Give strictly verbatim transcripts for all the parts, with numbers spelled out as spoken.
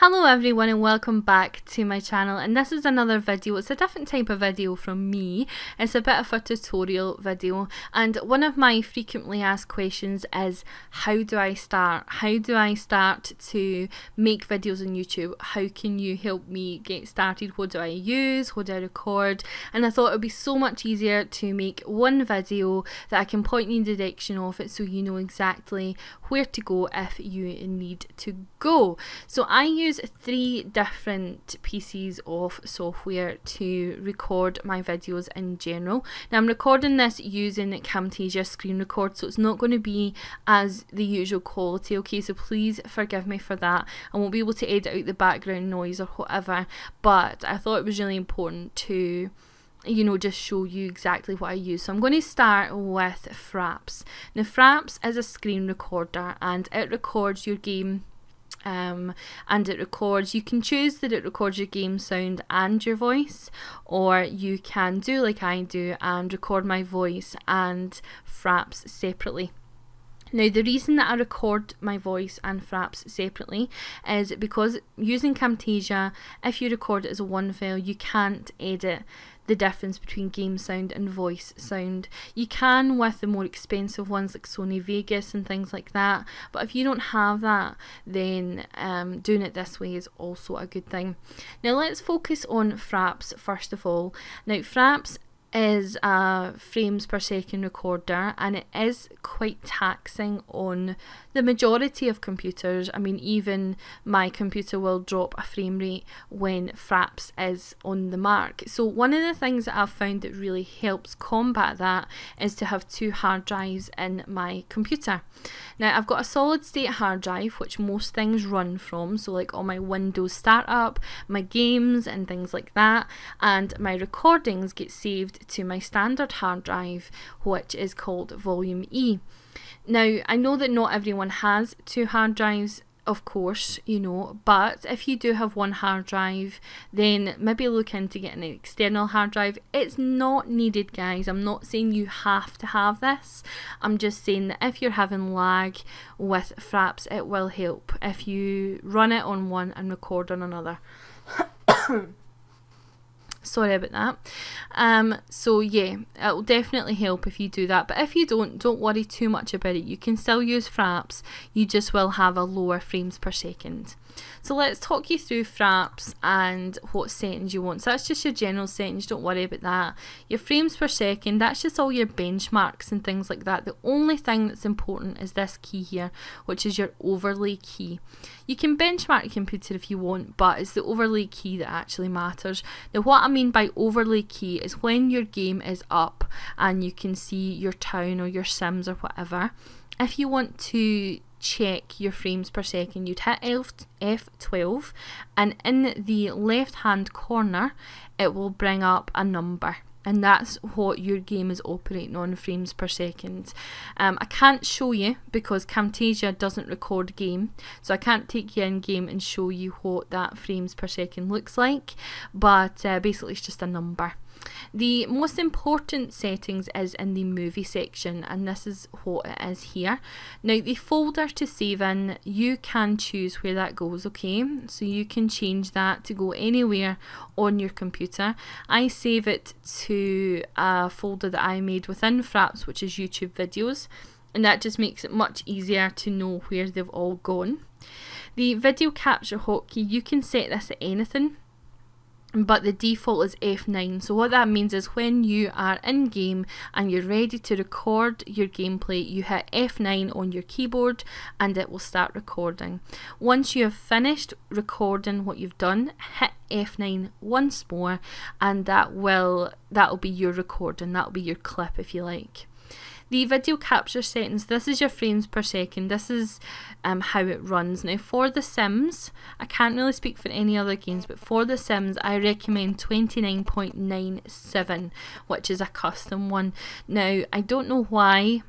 Hello everyone and welcome back to my channel, and this is another video. It's a different type of video from me. It's a bit of a tutorial video, and one of my frequently asked questions is how do I start? How do I start to make videos on YouTube? How can you help me get started? What do I use? What do I record? And I thought it would be so much easier to make one video that I can point you in the direction of it so you know exactly where to go if you need to go. So I use three different pieces of software to record my videos in general. Now I'm recording this using Camtasia screen record, so it's not going to be as the usual quality, okay, so please forgive me for that. I won't be able to edit out the background noise or whatever, but I thought it was really important to, you know, just show you exactly what I use. So I'm going to start with Fraps. Now Fraps is a screen recorder and it records your game Um, and it records, you can choose that it records your game sound and your voice, or you can do like I do and record my voice and Fraps separately. Now the reason that I record my voice and Fraps separately is because using Camtasia, if you record it as a one file, you can't edit the difference between game sound and voice sound. You can with the more expensive ones like Sony Vegas and things like that, but if you don't have that, then um, doing it this way is also a good thing. Now let's focus on Fraps first of all. Now Fraps is a frames per second recorder, and it is quite taxing on the majority of computers. I mean, even my computer will drop a frame rate when Fraps is on the mark. So one of the things that I've found that really helps combat that is to have two hard drives in my computer. Now I've got a solid state hard drive which most things run from, so like all my Windows startup, my games and things like that, and my recordings get saved to my standard hard drive, which is called Volume E. Now I know that not everyone has two hard drives, of course, you know, but if you do have one hard drive, then maybe look into getting an external hard drive. It's not needed, guys. I'm not saying you have to have this. I'm just saying that if you're having lag with Fraps, it will help if you run it on one and record on another. Sorry about that. Um, so yeah, it will definitely help if you do that. But if you don't, don't worry too much about it. You can still use Fraps, you just will have a lower frames per second. So let's talk you through Fraps and what settings you want. So that's just your general settings, don't worry about that. Your frames per second, that's just all your benchmarks and things like that. The only thing that's important is this key here, which is your overlay key. You can benchmark your computer if you want, but it's the overlay key that actually matters. Now what I mean by overlay key is when your game is up and you can see your town or your Sims or whatever, if you want to check your frames per second, you'd hit F twelve, and in the left hand corner it will bring up a number, and that's what your game is operating on, frames per second. Um, I can't show you because Camtasia doesn't record game, so I can't take you in game and show you what that frames per second looks like, but uh, basically it's just a number. The most important settings is in the movie section, and this is what it is here. Now the folder to save in, you can choose where that goes, okay, so you can change that to go anywhere on your computer. I save it to a folder that I made within Fraps, which is YouTube videos, and that just makes it much easier to know where they've all gone. The video capture hotkey, you can set this at anything, but the default is F nine. So what that means is when you are in game and you're ready to record your gameplay, you hit F nine on your keyboard and it will start recording. Once you have finished recording what you've done, hit F nine once more, and that will that'll be your recording, that'll be your clip if you like. The video capture settings, this is your frames per second, this is um, how it runs. Now for The Sims, I can't really speak for any other games, but for The Sims I recommend twenty-nine point nine seven, which is a custom one. Now I don't know why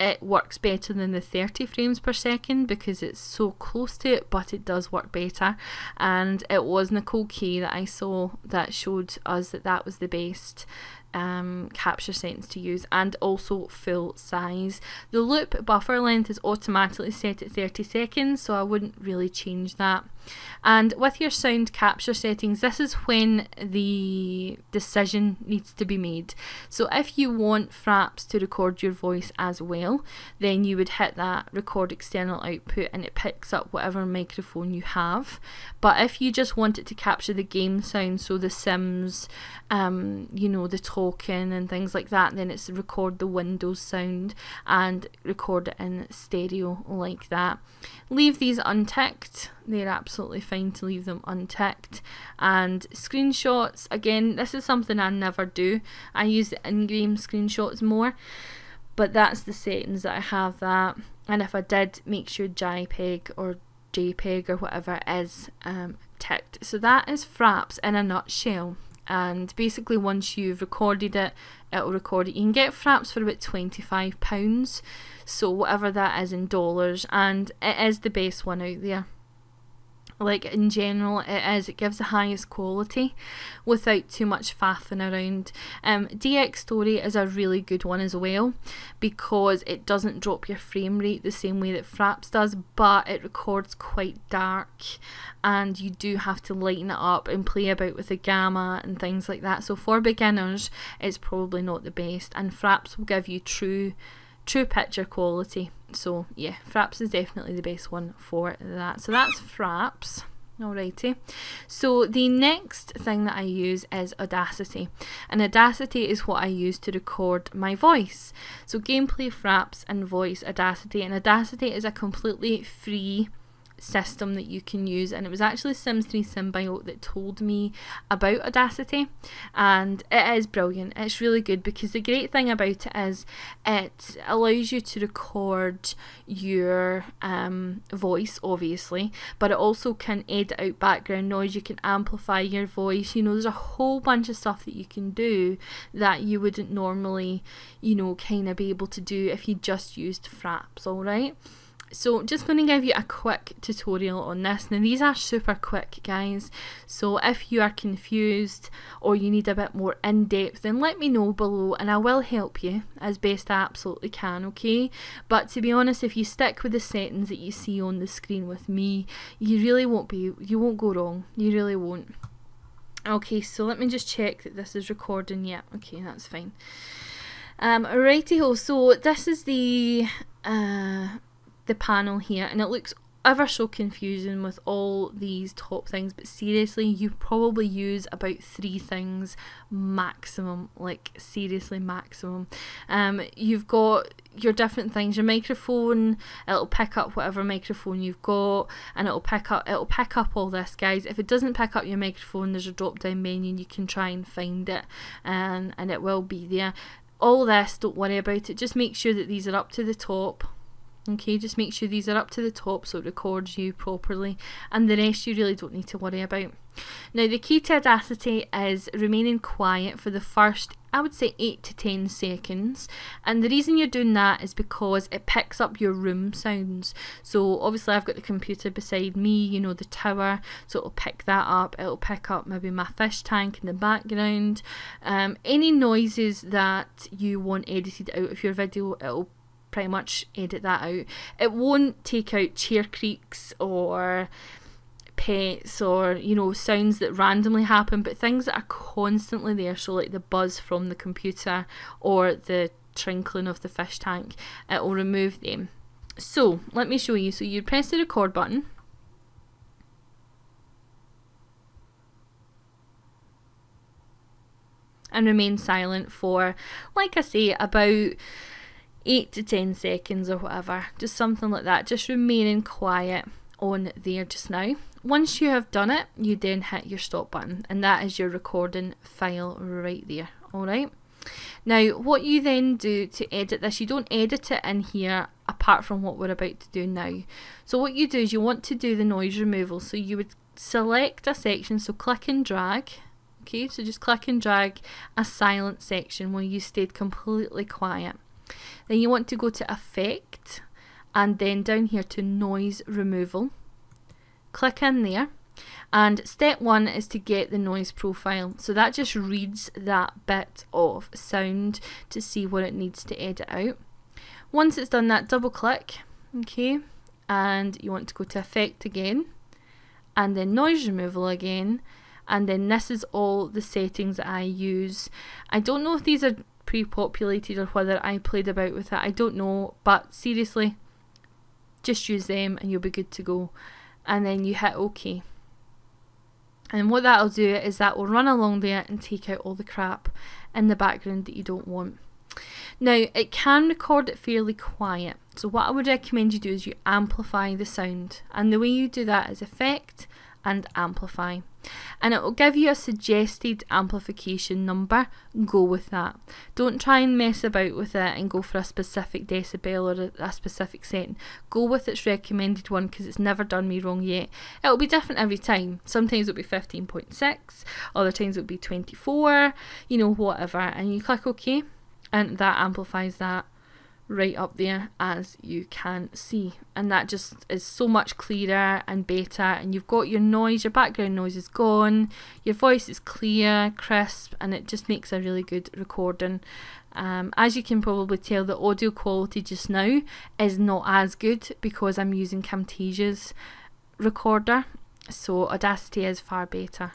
it works better than the thirty frames per second because it's so close to it, but it does work better, and it was Nicole Kaye that I saw that showed us that that was the best um, capture settings to use, and also full size. The loop buffer length is automatically set at thirty seconds, so I wouldn't really change that. And with your sound capture settings, this is when the decision needs to be made. So if you want Fraps to record your voice as well, then you would hit that record external output and it picks up whatever microphone you have. But if you just want it to capture the game sound, so the Sims, um, you know, the talking and things like that, then it's record the Windows sound and record it in stereo like that. Leave these unticked. They're absolutely fine to leave them unticked. And screenshots, again, this is something I never do. I use the in-game screenshots more, but that's the settings that I have that. And if I did, make sure JPEG or JPEG or whatever is um, ticked. So that is Fraps in a nutshell. And basically, once you've recorded it, it'll record it. You can get Fraps for about twenty-five pounds, so whatever that is in dollars, and it is the best one out there. Like, in general, it is. It gives the highest quality without too much faffing around. Um, DxStory is a really good one as well, because it doesn't drop your frame rate the same way that Fraps does, but it records quite dark and you do have to lighten it up and play about with the gamma and things like that. So for beginners, it's probably not the best, and Fraps will give you true true picture quality. So yeah, Fraps is definitely the best one for that. So that's Fraps. Alrighty, so the next thing that I use is Audacity, and Audacity is what I use to record my voice. So gameplay, Fraps, and voice, Audacity. And Audacity is a completely free system that you can use, and it was actually Sims three Symbiote that told me about Audacity, and it is brilliant. It's really good because the great thing about it is it allows you to record your um, voice, obviously, but it also can edit out background noise, you can amplify your voice, you know, there's a whole bunch of stuff that you can do that you wouldn't normally, you know, kind of be able to do if you just used Fraps, alright? So just going to give you a quick tutorial on this. Now, these are super quick, guys, so if you are confused or you need a bit more in-depth, then let me know below and I will help you as best I absolutely can, okay? But to be honest, if you stick with the settings that you see on the screen with me, you really won't be, you won't go wrong, you really won't. Okay, so let me just check that this is recording. Yeah, okay, that's fine. Um, righty-ho, so this is the... Uh, the panel here, and it looks ever so confusing with all these top things, but seriously, you probably use about three things maximum, like seriously maximum. Um, you've got your different things, your microphone, it'll pick up whatever microphone you've got, and it'll pick up it'll pick up all this, guys. If it doesn't pick up your microphone, there's a drop down menu and you can try and find it, and, and it will be there. All this, don't worry about it, just make sure that these are up to the top. Okay, just make sure these are up to the top so it records you properly, and the rest you really don't need to worry about. Now, the key to Audacity is remaining quiet for the first, I would say, eight to ten seconds, and the reason you're doing that is because it picks up your room sounds. So obviously I've got the computer beside me, you know, the tower, so it'll pick that up, it'll pick up maybe my fish tank in the background, um, any noises that you want edited out of your video, it'll pretty much edit that out. It won't take out chair creaks or pets or, you know, sounds that randomly happen, but things that are constantly there, so like the buzz from the computer or the trinkling of the fish tank, it will remove them. So let me show you. So you press the record button. And remain silent for, like I say, about eight to ten seconds or whatever, just something like that, just remaining quiet on there just now. Once you have done it, you then hit your stop button, and that is your recording file right there. Alright, now what you then do to edit this, you don't edit it in here apart from what we're about to do now. So what you do is you want to do the noise removal, so you would select a section, so click and drag. Okay, so just click and drag a silent section where you stayed completely quiet. Then you want to go to Effect, and then down here to Noise Removal. Click in there, and step one is to get the noise profile. So that just reads that bit of sound to see what it needs to edit out. Once it's done that, double click, okay, and you want to go to Effect again, and then noise removal again, and then this is all the settings that I use. I don't know if these are pre-populated or whether I played about with it, I don't know, but seriously, just use them and you'll be good to go. And then you hit OK. And what that'll do is that will run along there and take out all the crap in the background that you don't want. Now, it can record it fairly quiet, so what I would recommend you do is you amplify the sound, and the way you do that is effect and amplify, and it will give you a suggested amplification number. Go with that. Don't try and mess about with it and go for a specific decibel or a, a specific setting. Go with its recommended one, because it's never done me wrong yet. It'll be different every time. Sometimes it'll be fifteen point six, other times it'll be twenty-four, you know, whatever, and you click OK, and that amplifies that right up there, as you can see, and that just is so much clearer and better, and you've got your noise, your background noise is gone, your voice is clear, crisp, and it just makes a really good recording. Um, as you can probably tell, the audio quality just now is not as good because I'm using Camtasia's recorder, so Audacity is far better.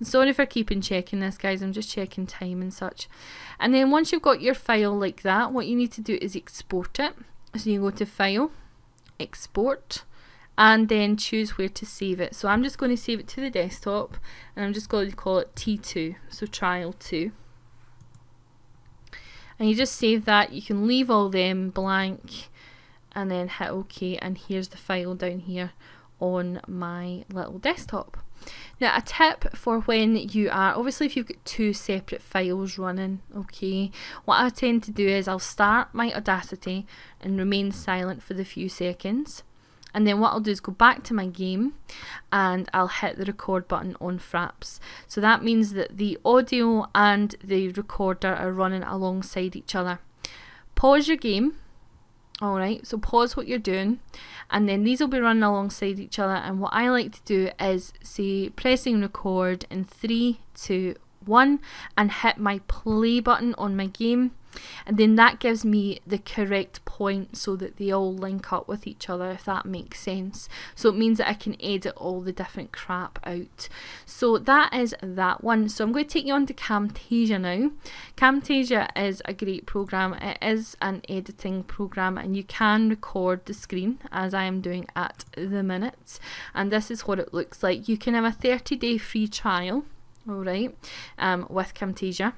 Sorry for keeping checking this, guys, I'm just checking time and such. And then once you've got your file like that, what you need to do is export it. So you go to File, Export, and then choose where to save it. So I'm just going to save it to the desktop, and I'm just going to call it T two, so Trial two. And you just save that, you can leave all them blank, and then hit OK, and here's the file down here on my little desktop. Now, a tip for when you are, obviously if you've got two separate files running, okay, what I tend to do is I'll start my Audacity and remain silent for the few seconds, and then what I'll do is go back to my game and I'll hit the record button on Fraps. So that means that the audio and the recorder are running alongside each other. Pause your game. Alright, so pause what you're doing, and then these will be running alongside each other, and what I like to do is say pressing record in three, two, one, and hit my play button on my game, and then that gives me the correct point so that they all link up with each other, if that makes sense. So it means that I can edit all the different crap out. So that is that one. So I'm going to take you on to Camtasia now. Camtasia is a great program. It is an editing program, and you can record the screen, as I am doing at the minute, and this is what it looks like. You can have a thirty day free trial, alright, um, with Camtasia,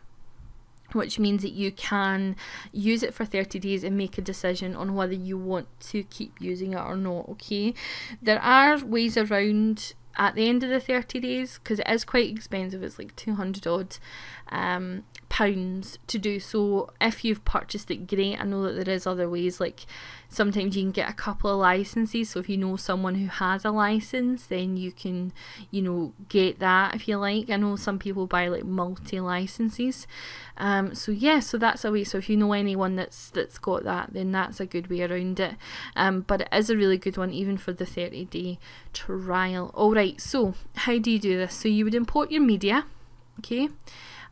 which means that you can use it for thirty days and make a decision on whether you want to keep using it or not, okay? There are ways around at the end of the thirty days, because it is quite expensive, it's like two hundred odd um, pounds to do so. If you've purchased it, great. I know that there is other ways, like sometimes you can get a couple of licenses, so if you know someone who has a license, then you can, you know, get that if you like. I know some people buy like multi licenses, um, so yeah, so that's a way. So if you know anyone that's that's got that, then that's a good way around it, um, but it is a really good one, even for the thirty day trial. Alright, so how do you do this? So you would import your media, okay,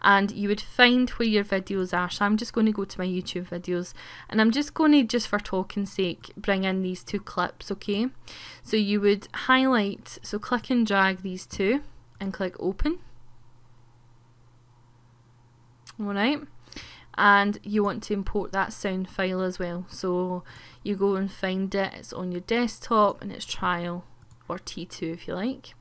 and you would find where your videos are. So I'm just going to go to my YouTube videos, and I'm just going to, just for talking's sake, bring in these two clips, okay? So you would highlight, so click and drag these two and click open. Alright, and you want to import that sound file as well, so you go and find it, it's on your desktop, and it's trial or T two if you like.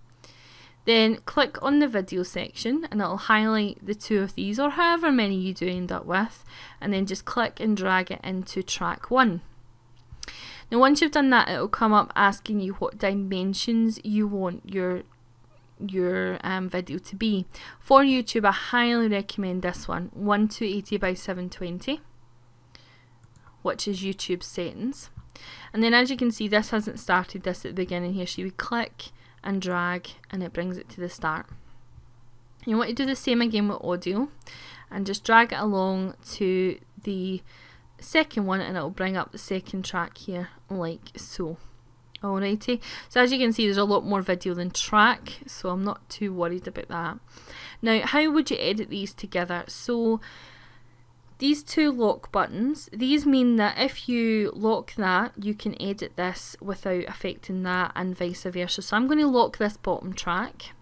Then click on the video section, and it'll highlight the two of these, or however many you do end up with, and then just click and drag it into track one. Now once you've done that, it'll come up asking you what dimensions you want your your um, video to be. For YouTube, I highly recommend this one, twelve eighty by seven twenty, which is YouTube settings. And then as you can see, this hasn't started this at the beginning here, so you would click and drag and it brings it to the start. You want to do the same again with audio, and just drag it along to the second one, and it'll bring up the second track here, like so. Alrighty, so as you can see, there's a lot more video than track, so I'm not too worried about that. Now, how would you edit these together? So these two lock buttons, these mean that if you lock that, you can edit this without affecting that and vice versa. So I'm going to lock this bottom track,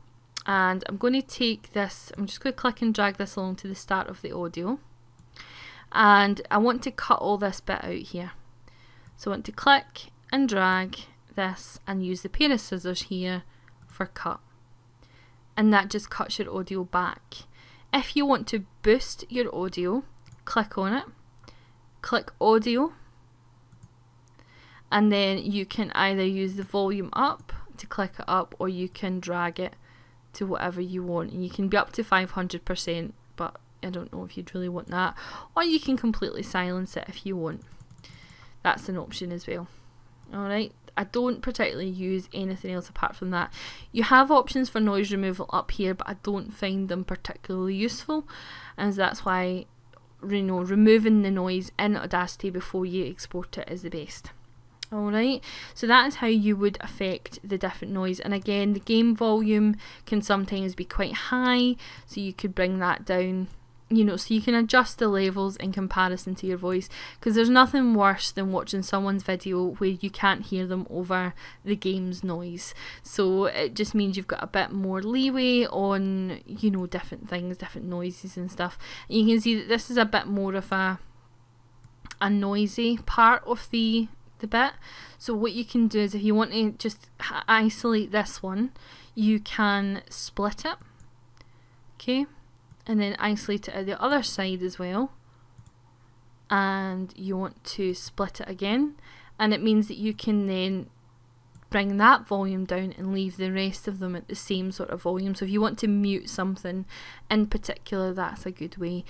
and I'm going to take this, I'm just going to click and drag this along to the start of the audio, and I want to cut all this bit out here. So I want to click and drag this and use the pair of scissors here for cut, and that just cuts your audio back. If you want to boost your audio, click on it, click audio, and then you can either use the volume up to click it up, or you can drag it to whatever you want, and you can be up to five hundred percent, but I don't know if you'd really want that, or you can completely silence it if you want. That's an option as well. Alright, I don't particularly use anything else apart from that. You have options for noise removal up here, but I don't find them particularly useful, and that's why, you know, removing the noise in Audacity before you export it is the best. Alright, so that is how you would affect the different noise, and again the game volume can sometimes be quite high, so you could bring that down, you know, so you can adjust the levels in comparison to your voice, because there's nothing worse than watching someone's video where you can't hear them over the game's noise. So it just means you've got a bit more leeway on, you know, different things, different noises and stuff. And you can see that this is a bit more of a a noisy part of the the bit. So what you can do is, if you want to just isolate this one, you can split it, okay, and then isolate it at the other side as well, and you want to split it again, and it means that you can then bring that volume down and leave the rest of them at the same sort of volume. So if you want to mute something in particular, that's a good way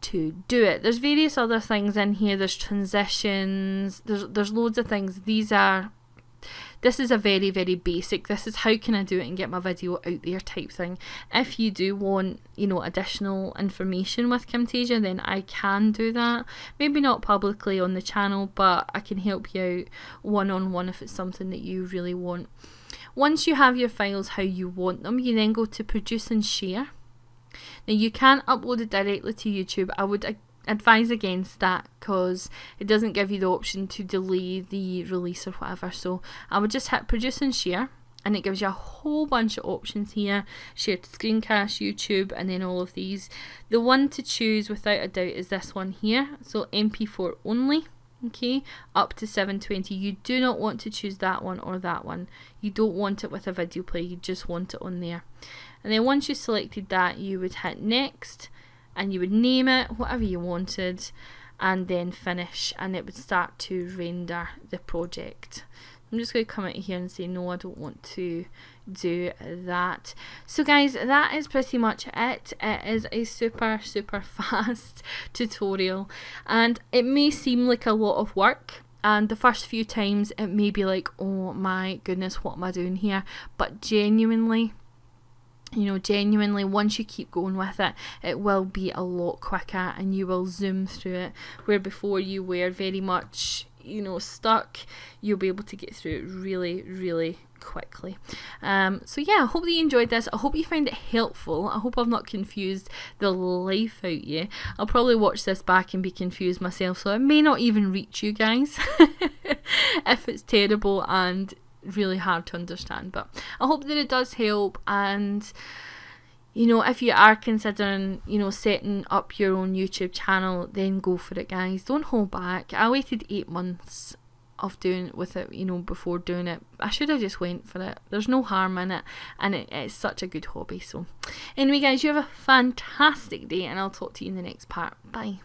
to do it. There's various other things in here, there's transitions, there's, there's loads of things. These are, this is a very, very basic, this is how can I do it and get my video out there type thing. If you do want, you know, additional information with Camtasia, then I can do that. Maybe not publicly on the channel, but I can help you out one-on-one if it's something that you really want. Once you have your files how you want them, you then go to produce and share. Now you can upload it directly to YouTube. I would advise against that because it doesn't give you the option to delay the release or whatever, so I would just hit produce and share, and it gives you a whole bunch of options here: share to screencast, YouTube, and then all of these. The one to choose without a doubt is this one here, so M P four only, okay, up to seven twenty. You do not want to choose that one or that one, you don't want it with a video player, you just want it on there. And then once you selected that, you would hit next, and you would name it whatever you wanted, and then finish, and it would start to render the project. I'm just going to come out here and say no, I don't want to do that. So guys, that is pretty much it. It is a super super fast tutorial, and it may seem like a lot of work, and the first few times it may be like, oh my goodness, what am I doing here? But genuinely, you know, genuinely, once you keep going with it, it will be a lot quicker, and you will zoom through it, where before you were very much, you know, stuck. You'll be able to get through it really, really quickly. Um, so yeah, I hope that you enjoyed this. I hope you found it helpful. I hope I've not confused the life out you. I'll probably watch this back and be confused myself, so it may not even reach you guys if it's terrible and really hard to understand. But I hope that it does help, and you know, if you are considering, you know, setting up your own YouTube channel, then go for it guys, don't hold back. I waited eight months of doing it with it, you know, before doing it. I should have just went for it, there's no harm in it, and it, it's such a good hobby. So anyway guys, you have a fantastic day, and I'll talk to you in the next part. Bye.